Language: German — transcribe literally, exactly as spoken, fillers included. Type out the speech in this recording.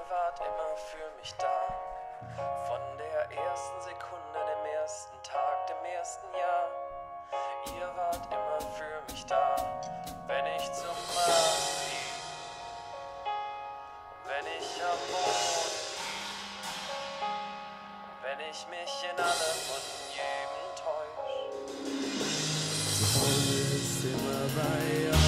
ihr wart immer für mich da. Von der ersten Sekunde, dem ersten Tag, dem ersten Jahr. Ihr wart immer für mich da, wenn ich zum Mars flieg, wenn ich am Boden lieg, wenn ich mich in allem und in jedem täusch. So ist immer bei euch.